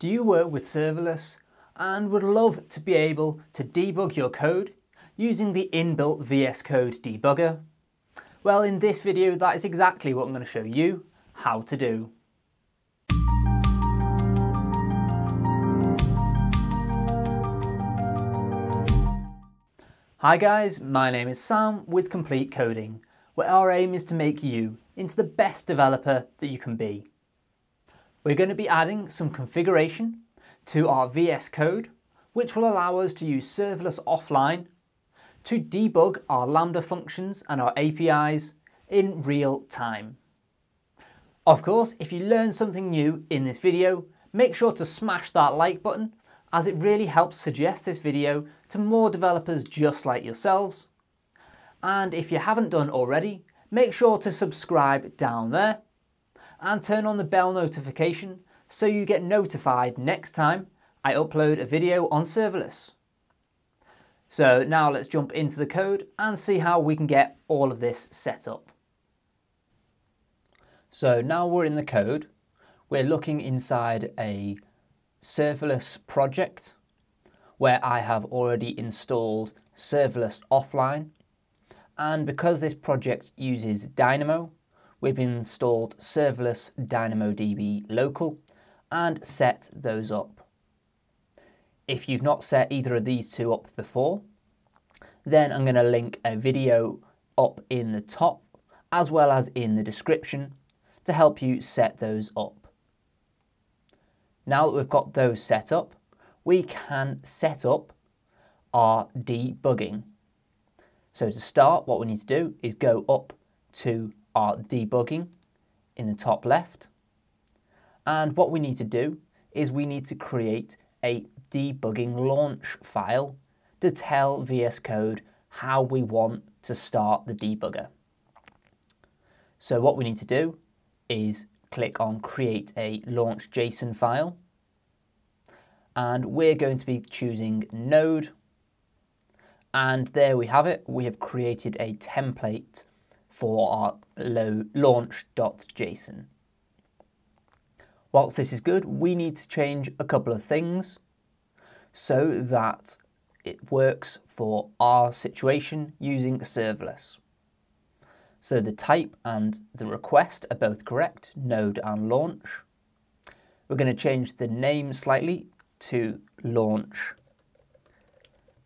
Do you work with serverless and would love to be able to debug your code using the inbuilt VS Code debugger? Well, in this video, that is exactly what I'm going to show you how to do. Hi guys, my name is Sam with Complete Coding, where our aim is to make you into the best developer that you can be. We're going to be adding some configuration to our VS Code, which will allow us to use serverless offline to debug our Lambda functions and our APIs in real time. Of course, if you learn something new in this video, make sure to smash that like button, as it really helps suggest this video to more developers just like yourselves. And if you haven't done already, make sure to subscribe down there and turn on the bell notification so you get notified next time I upload a video on serverless. So now let's jump into the code and see how we can get all of this set up. So now we're in the code. We're looking inside a serverless project where I have already installed serverless offline. And because this project uses Dynamo, we've installed serverless DynamoDB local and set those up. If you've not set either of these two up before, then I'm going to link a video up in the top as well as in the description to help you set those up. Now that we've got those set up, we can set up our debugging. So to start, what we need to do is go up to our debugging in the top left. And what we need to do is we need to create a debugging launch file to tell VS Code how we want to start the debugger. So what we need to do is click on create a launch.json file, and we're going to be choosing Node, and there we have it. We have created a template for our launch.json. Whilst this is good, we need to change a couple of things so that it works for our situation using serverless. So the type and the request are both correct, node and launch. We're going to change the name slightly to launch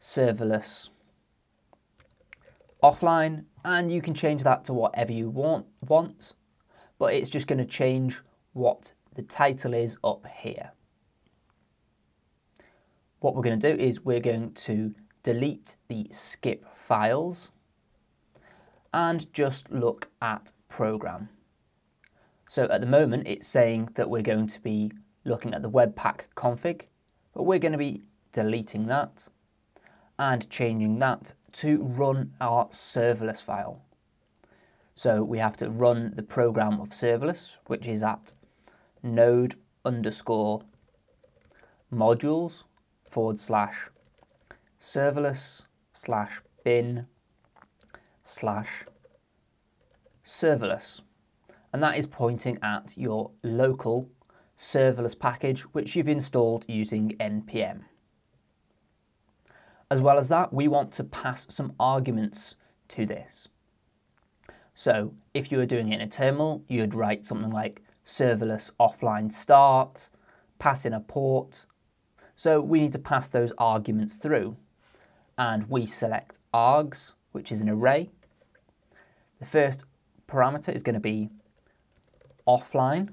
serverless offline, and you can change that to whatever you want, but it's just going to change what the title is up here. What we're going to do is we're going to delete the skip files and just look at program. So at the moment it's saying that we're going to be looking at the Webpack config, but we're going to be deleting that and changing that to run our serverless file. So we have to run the program of serverless, which is at node_modules/serverless/bin/serverless, and that is pointing at your local serverless package which you've installed using npm. As well as that, we want to pass some arguments to this. So if you were doing it in a terminal, you'd write something like serverless offline start, pass in a port. So we need to pass those arguments through, and we select args, which is an array. The first parameter is going to be offline,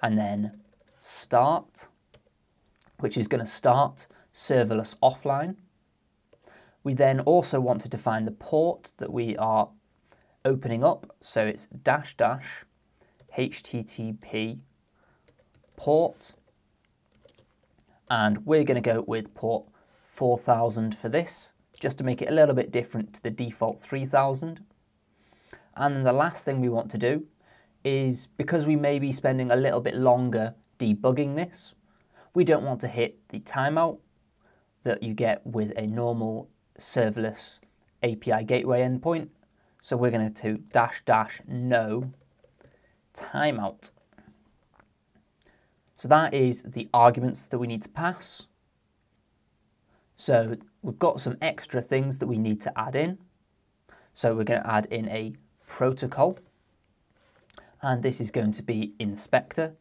and then start, which is going to start serverless offline. We then also want to define the port that we are opening up, so it's --HTTP port, and we're going to go with port 4000 for this, just to make it a little bit different to the default 3000. And then the last thing we want to do is, because we may be spending a little bit longer debugging this, we don't want to hit the timeout that you get with a normal serverless API gateway endpoint. So we're going to no timeout. So that is the arguments that we need to pass. So we've got some extra things that we need to add in. So we're going to add in a protocol, and this is going to be inspector.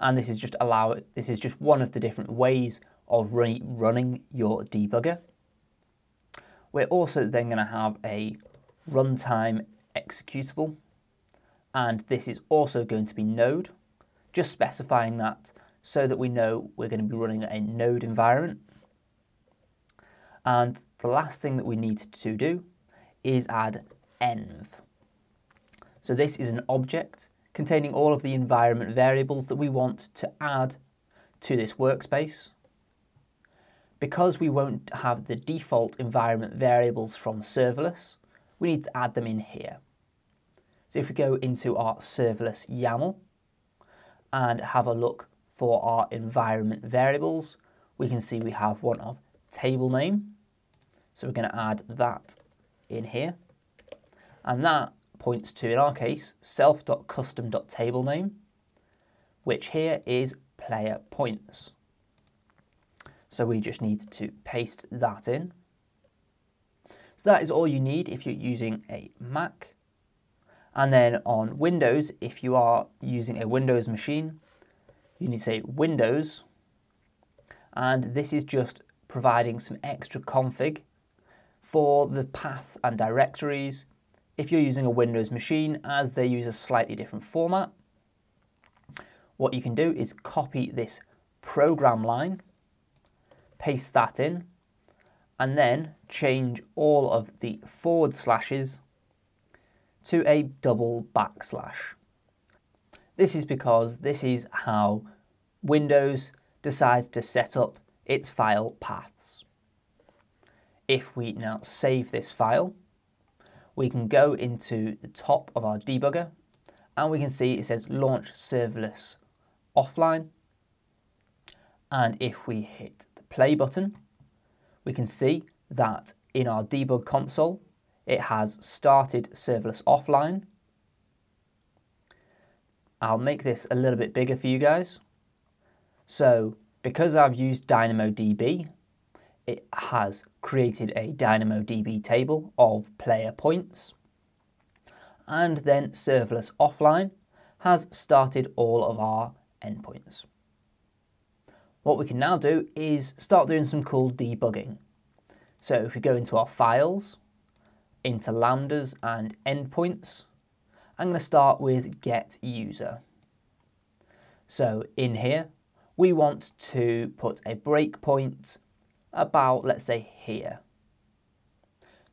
And this is just just one of the different ways of running your debugger. We're also then going to have a runtime executable, and this is also going to be Node, just specifying that so that we know we're going to be running a Node environment. And the last thing that we need to do is add env. So this is an object containing all of the environment variables that we want to add to this workspace. Because we won't have the default environment variables from serverless, we need to add them in here. So if we go into our serverless YAML and have a look for our environment variables, we can see we have one of table name. So we're going to add that in here, and that points to, in our case, self.custom.tableName, which here is player points. So we just need to paste that in. So that is all you need if you're using a Mac. And then on Windows, if you are using a Windows machine, you need to say Windows, and this is just providing some extra config for the path and directories if you're using a Windows machine, as they use a slightly different format. What you can do is copy this program line, paste that in, and then change all of the forward slashes to a double backslash. This is because this is how Windows decides to set up its file paths. If we now save this file, we can go into the top of our debugger and we can see it says launch serverless offline. And if we hit the play button, we can see that in our debug console, it has started serverless offline. I'll make this a little bit bigger for you guys. So because I've used DynamoDB, it has created a DynamoDB table of player points. And then serverless offline has started all of our endpoints. What we can now do is start doing some cool debugging. So if we go into our files, into lambdas and endpoints, I'm going to start with get user. So in here, we want to put a breakpoint about, let's say, here.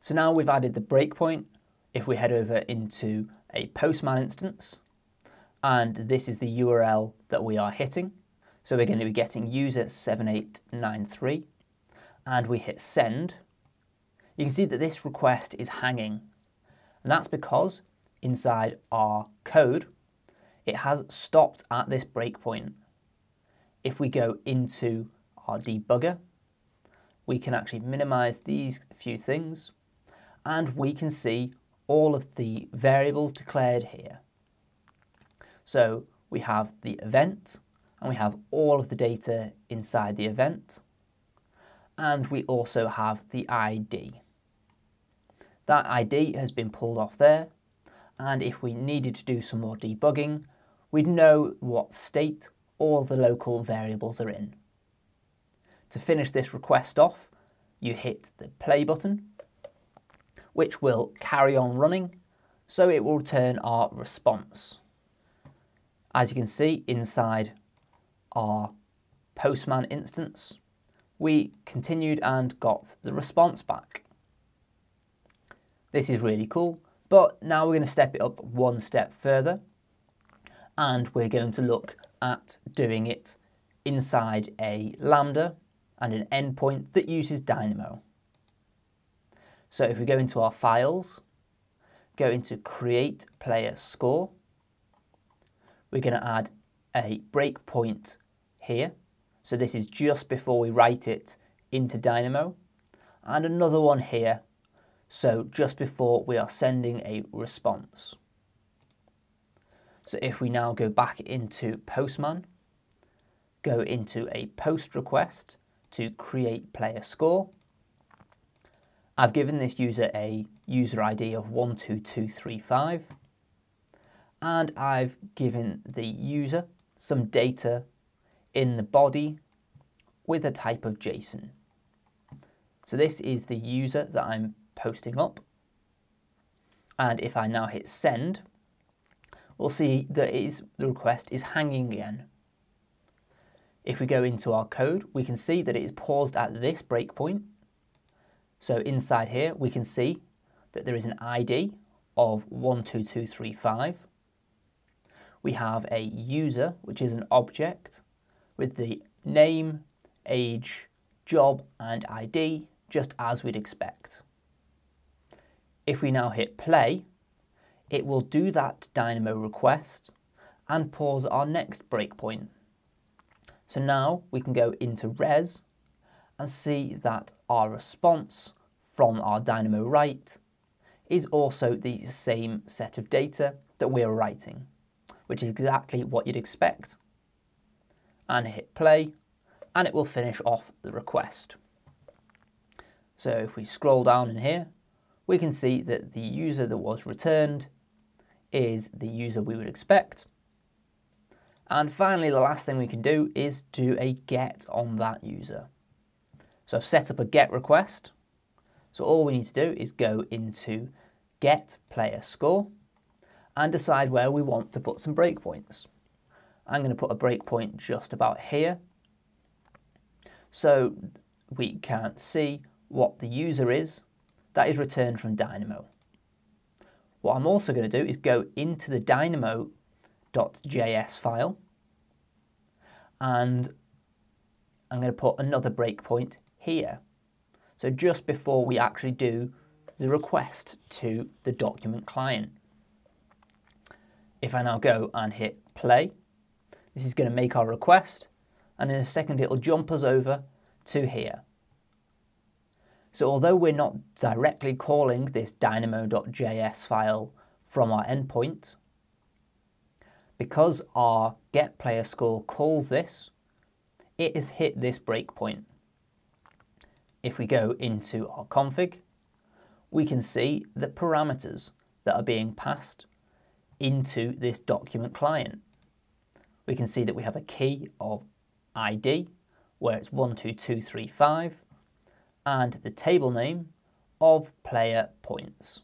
So now we've added the breakpoint. If we head over into a Postman instance, and this is the URL that we are hitting. So we're going to be getting user 7893, and we hit send. You can see that this request is hanging, and that's because inside our code, it has stopped at this breakpoint. If we go into our debugger, we can actually minimize these few things, and we can see all of the variables declared here. So we have the event, and we have all of the data inside the event, and we also have the ID. That ID has been pulled off there, and if we needed to do some more debugging, we'd know what state all the local variables are in. To finish this request off, you hit the play button, which will carry on running, so it will return our response. As you can see, inside our Postman instance, we continued and got the response back. This is really cool, but now we're going to step it up one step further, and we're going to look at doing it inside a Lambda and an endpoint that uses Dynamo. So if we go into our files, go into create player score, we're going to add a breakpoint here. So this is just before we write it into Dynamo, and another one here. So just before we are sending a response. So if we now go back into Postman go into a post request to create player score. I've given this user a user ID of 12235, and I've given the user some data in the body with a type of JSON. So this is the user that I'm posting up. And if I now hit send, we'll see that the request is hanging again. If we go into our code, we can see that it is paused at this breakpoint. So inside here, we can see that there is an ID of 12235. We have a user, which is an object, with the name, age, job, and ID, just as we'd expect. If we now hit play, it will do that Dynamo request and pause our next breakpoint. So now we can go into res and see that our response from our Dynamo write is also the same set of data that we're writing, which is exactly what you'd expect. And hit play, and it will finish off the request. So if we scroll down in here, we can see that the user that was returned is the user we would expect. And finally, the last thing we can do is do a get on that user. So I've set up a get request. So all we need to do is go into get player score and decide where we want to put some breakpoints. I'm going to put a breakpoint just about here, so we can see what the user is that is returned from Dynamo. What I'm also going to do is go into the Dynamo.js file, and I'm going to put another breakpoint here. So just before we actually do the request to the document client. If I now go and hit play, this is going to make our request, and in a second it'll jump us over to here. So although we're not directly calling this dynamo.js file from our endpoint, because our getPlayerScore calls this, it has hit this breakpoint. If we go into our config, we can see the parameters that are being passed into this document client. We can see that we have a key of ID, where it's 12235, and the table name of player points.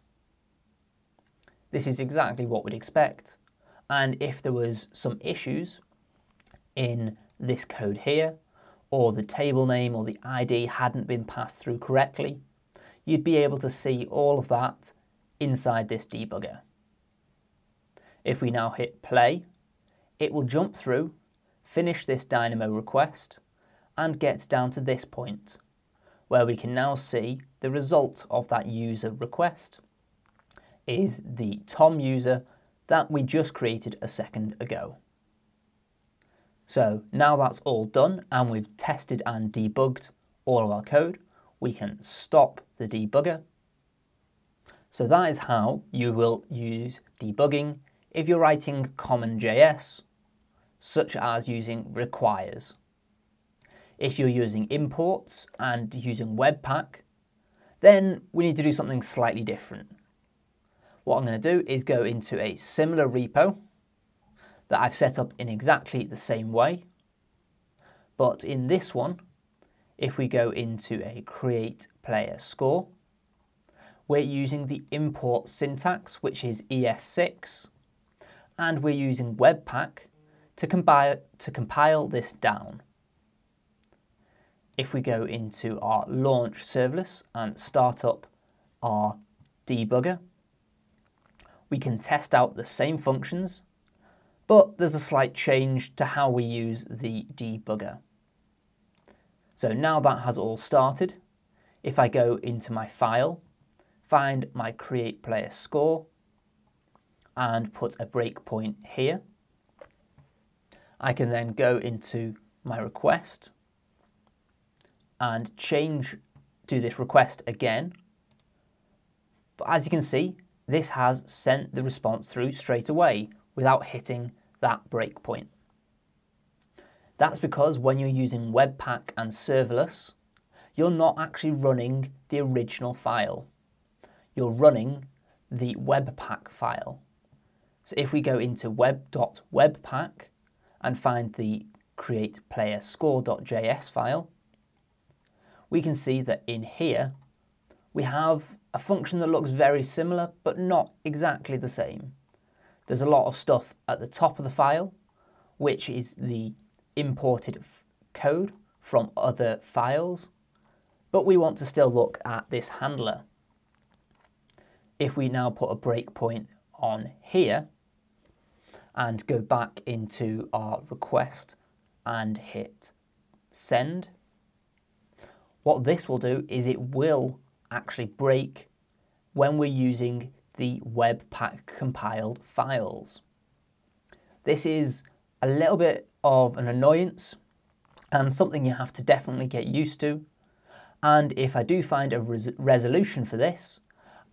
This is exactly what we'd expect, and if there was some issues in this code here, or the table name or the ID hadn't been passed through correctly, you'd be able to see all of that inside this debugger. If we now hit play, it will jump through, finish this Dynamo request, and get down to this point, where we can now see the result of that user request is the Tom user that we just created a second ago. So now that's all done and we've tested and debugged all of our code, we can stop the debugger. So that is how you will use debugging if you're writing CommonJS, such as using requires. If you're using imports and using Webpack, then we need to do something slightly different. What I'm going to do is go into a similar repo that I've set up in exactly the same way. But in this one, if we go into a create player score, we're using the import syntax, which is ES6, and we're using Webpack to compile this down. If we go into our launch serverless and start up our debugger, we can test out the same functions, but there's a slight change to how we use the debugger. So now that has all started, if I go into my file, find my create player score, and put a breakpoint here, I can then go into my request, and do this request again. But as you can see, this has sent the response through straight away without hitting that breakpoint. That's because when you're using Webpack and serverless, you're not actually running the original file. You're running the Webpack file. So if we go into web.webpack and find the create player score.js file, we can see that in here, we have a function that looks very similar, but not exactly the same. There's a lot of stuff at the top of the file, which is the imported code from other files, but we want to still look at this handler. If we now put a breakpoint on here and go back into our request and hit send, what this will do is it will actually break when we're using the Webpack compiled files. This is a little bit of an annoyance and something you have to definitely get used to. And if I do find a resolution for this,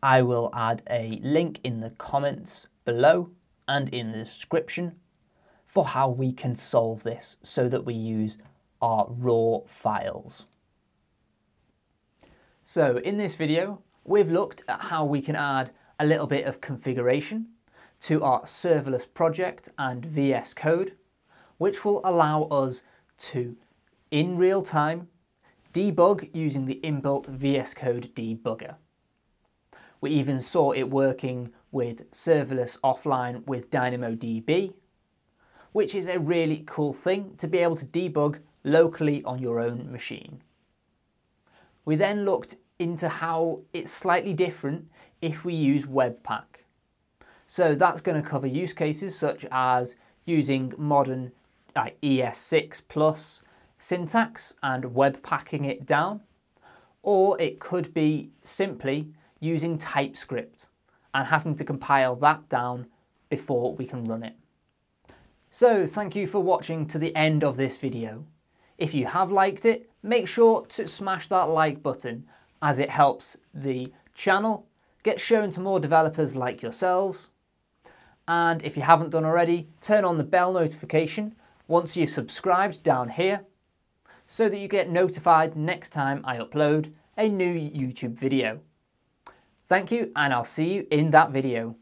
I will add a link in the comments below and in the description for how we can solve this so that we use our raw files. So in this video, we've looked at how we can add a little bit of configuration to our serverless project and VS Code, which will allow us to, in real time, debug using the inbuilt VS Code debugger. We even saw it working with serverless offline with DynamoDB, which is a really cool thing to be able to debug locally on your own machine. We then looked into how it's slightly different if we use Webpack. So that's going to cover use cases such as using modern ES6 plus syntax and Webpacking it down, or it could be simply using TypeScript and having to compile that down before we can run it. So thank you for watching to the end of this video. If you have liked it, make sure to smash that like button, as it helps the channel get shown to more developers like yourselves. And if you haven't done already, turn on the bell notification once you've subscribed down here, so that you get notified next time I upload a new YouTube video. Thank you, and I'll see you in that video.